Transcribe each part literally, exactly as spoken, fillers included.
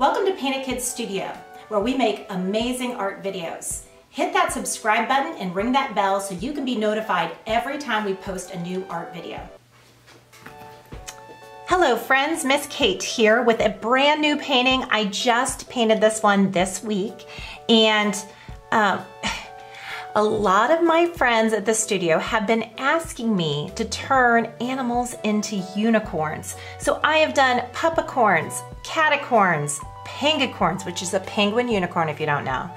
Welcome to Paint It Kids Studio, where we make amazing art videos. Hit that subscribe button and ring that bell so you can be notified every time we post a new art video. Hello friends, Miss Kate here with a brand new painting. I just painted this one this week, and um, a lot of my friends at the studio have been asking me to turn animals into unicorns. So I have done puppicorns, catacorns, pangacorns, which is a penguin unicorn if you don't know,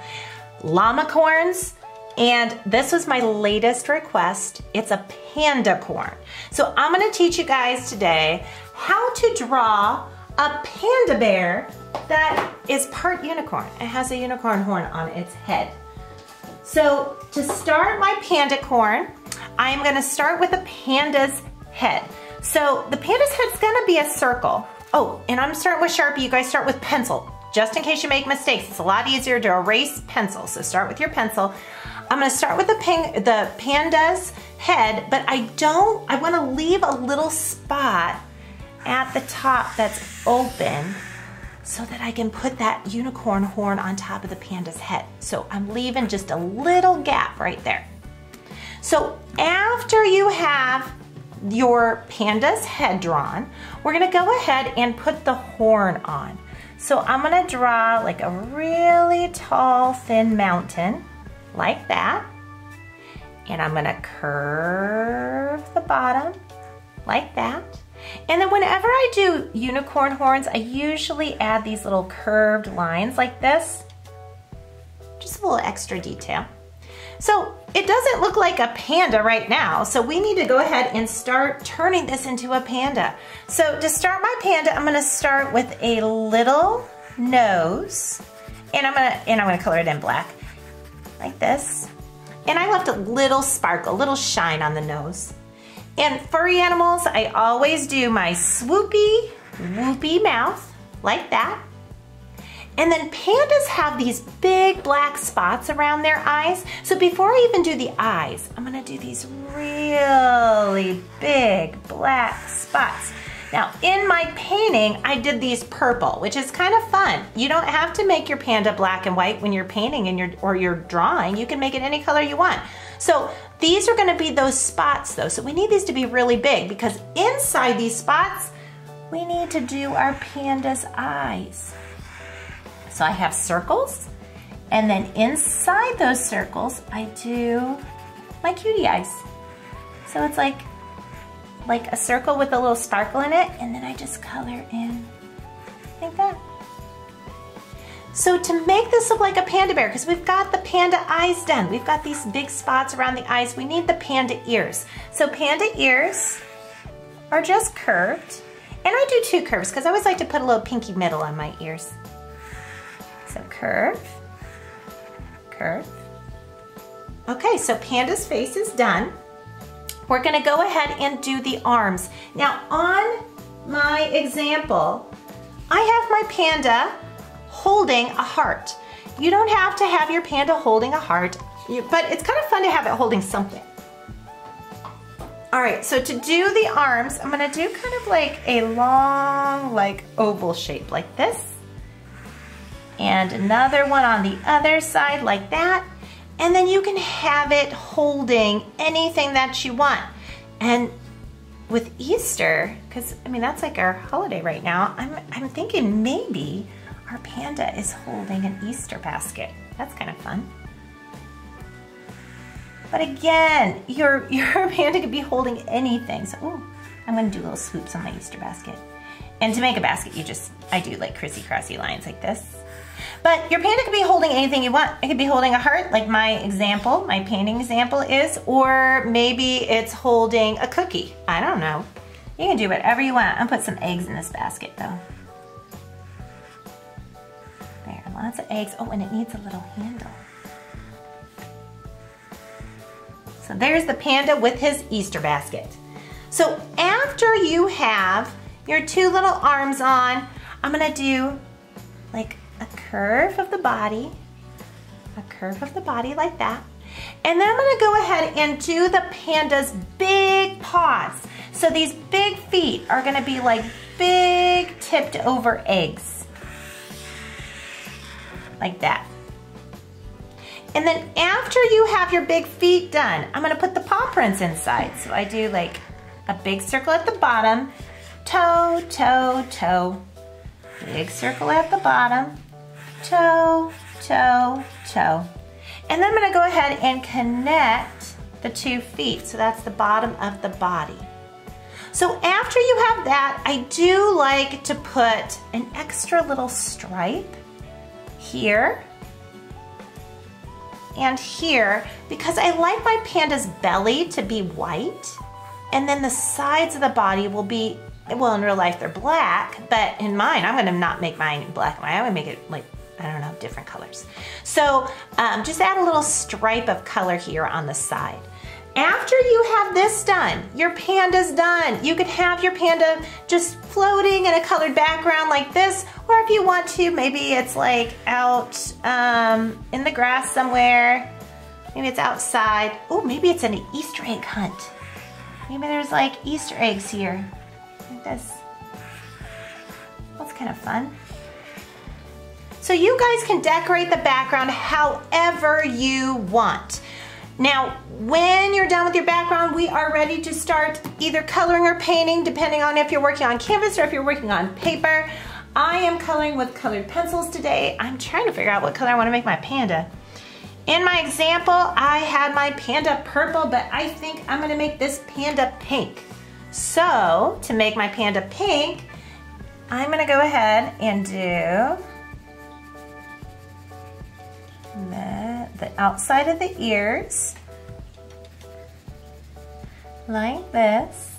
llamacorns, and this was my latest request. It's a pandacorn. So I'm gonna teach you guys today how to draw a panda bear that is part unicorn. It has a unicorn horn on its head. So to start my pandacorn, I'm gonna start with a panda's head. So the panda's head's gonna be a circle. Oh, and I'm starting with Sharpie. You guys start with pencil, just in case you make mistakes. It's a lot easier to erase pencil, so start with your pencil. I'm gonna start with the, ping, the panda's head, but I don't, I wanna leave a little spot at the top that's open so that I can put that unicorn horn on top of the panda's head. So I'm leaving just a little gap right there. So after you have your panda's head drawn, we're gonna go ahead and put the horn on. So I'm gonna draw like a really tall, thin mountain, like that. And I'm gonna curve the bottom, like that. And then whenever I do unicorn horns, I usually add these little curved lines like this. Just a little extra detail. So it doesn't look like a panda right now, so we need to go ahead and start turning this into a panda. So to start my panda, I'm gonna start with a little nose, and I'm gonna, and I'm gonna color it in black, like this. And I left a little spark, a little shine on the nose. And furry animals, I always do my swoopy, whoopy mouth, like that. And then pandas have these big black spots around their eyes. So before I even do the eyes, I'm gonna do these really big black spots. Now in my painting, I did these purple, which is kind of fun. You don't have to make your panda black and white when you're painting and you're, or you're drawing. You can make it any color you want. So these are gonna be those spots though. So we need these to be really big because inside these spots, we need to do our panda's eyes. So I have circles, and then inside those circles, I do my cutie eyes. So it's like, like a circle with a little sparkle in it, and then I just color in like that. So to make this look like a panda bear, because we've got the panda eyes done, we've got these big spots around the eyes, we need the panda ears. So panda ears are just curved, and I do two curves, because I always like to put a little pinky middle on my ears. So curve, curve. Okay, so panda's face is done. We're gonna go ahead and do the arms. Now on my example, I have my panda holding a heart. You don't have to have your panda holding a heart, but it's kind of fun to have it holding something. All right, so to do the arms, I'm gonna do kind of like a long, like oval shape like this. And another one on the other side like that. And then you can have it holding anything that you want. And with Easter, because I mean that's like our holiday right now, I'm, I'm thinking maybe our panda is holding an Easter basket. That's kind of fun. But again, your, your panda could be holding anything. So ooh, I'm gonna do little swoops on my Easter basket. And to make a basket, you just, I do like crissy-crossy lines like this. But your panda could be holding anything you want. It could be holding a heart, like my example, my painting example is, or maybe it's holding a cookie. I don't know. You can do whatever you want. I'm gonna put some eggs in this basket though. There, lots of eggs. Oh, and it needs a little handle. So there's the panda with his Easter basket. So after you have your two little arms on, I'm gonna do like a curve of the body, a curve of the body like that. And then I'm gonna go ahead and do the panda's big paws. So these big feet are gonna be like big tipped over eggs. like that. And then after you have your big feet done, I'm gonna put the paw prints inside. So I do like a big circle at the bottom, toe, toe, toe, big circle at the bottom, toe, toe, toe. And then I'm gonna go ahead and connect the two feet. So that's the bottom of the body. So after you have that, I do like to put an extra little stripe here and here, because I like my panda's belly to be white, and then the sides of the body will be, well, in real life they're black, but in mine, I'm gonna not make mine black, I'm gonna make it like, I don't know, different colors. So um, just add a little stripe of color here on the side. After you have this done, your panda's done. You could have your panda just floating in a colored background like this, or if you want to, maybe it's like out um, in the grass somewhere. Maybe it's outside. Oh, maybe it's an Easter egg hunt. Maybe there's like Easter eggs here. Like this. That's kind of fun. So you guys can decorate the background however you want. Now, when you're done with your background, we are ready to start either coloring or painting, depending on if you're working on canvas or if you're working on paper. I am coloring with colored pencils today. I'm trying to figure out what color I want to make my panda. In my example, I had my panda purple, but I think I'm going to make this panda pink. So, to make my panda pink, I'm going to go ahead and do the outside of the ears, like this.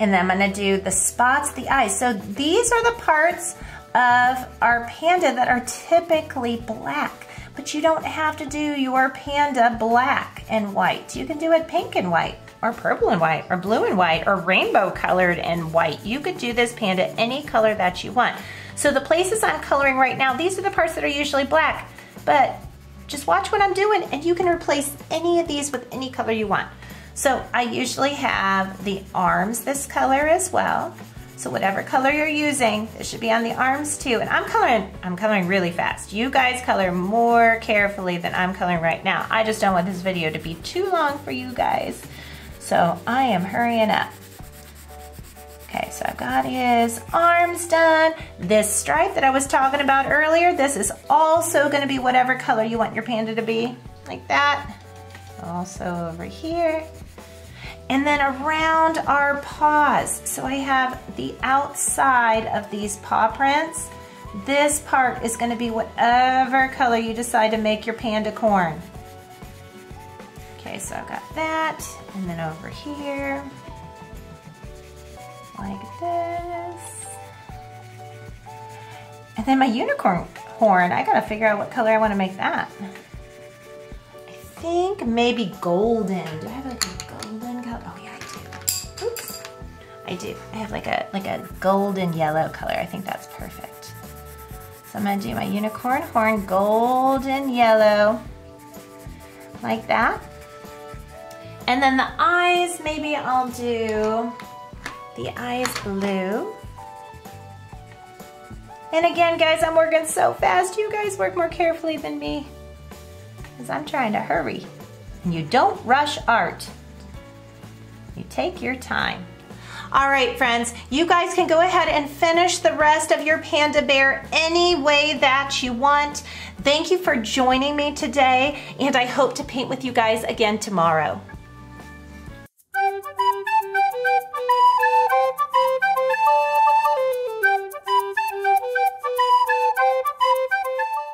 And then I'm gonna do the spots, the eyes. So these are the parts of our panda that are typically black, but you don't have to do your panda black and white. You can do it pink and white, or purple and white, or blue and white, or rainbow colored and white. You could do this panda any color that you want. So the places I'm coloring right now, these are the parts that are usually black, but just watch what I'm doing and you can replace any of these with any color you want. So I usually have the arms this color as well. So whatever color you're using, it should be on the arms too. And I'm coloring, I'm coloring really fast. You guys color more carefully than I'm coloring right now. I just don't want this video to be too long for you guys. So I am hurrying up. Okay, so I've got his arms done. This stripe that I was talking about earlier, this is also gonna be whatever color you want your panda to be, like that. Also over here. And then around our paws. So I have the outside of these paw prints. This part is gonna be whatever color you decide to make your pandacorn. Okay, so I've got that, and then over here. Like this. And then my unicorn horn, I gotta figure out what color I wanna make that. I think maybe golden. Do I have like a golden color? Oh yeah, I do. Oops. I do. I have like a like a golden yellow color. I think that's perfect. So I'm gonna do my unicorn horn, golden yellow, like that. And then the eyes, maybe I'll do the eye is blue. And again, guys, I'm working so fast. You guys work more carefully than me because I'm trying to hurry. And you don't rush art. You take your time. All right, friends, you guys can go ahead and finish the rest of your panda bear any way that you want. Thank you for joining me today, and I hope to paint with you guys again tomorrow.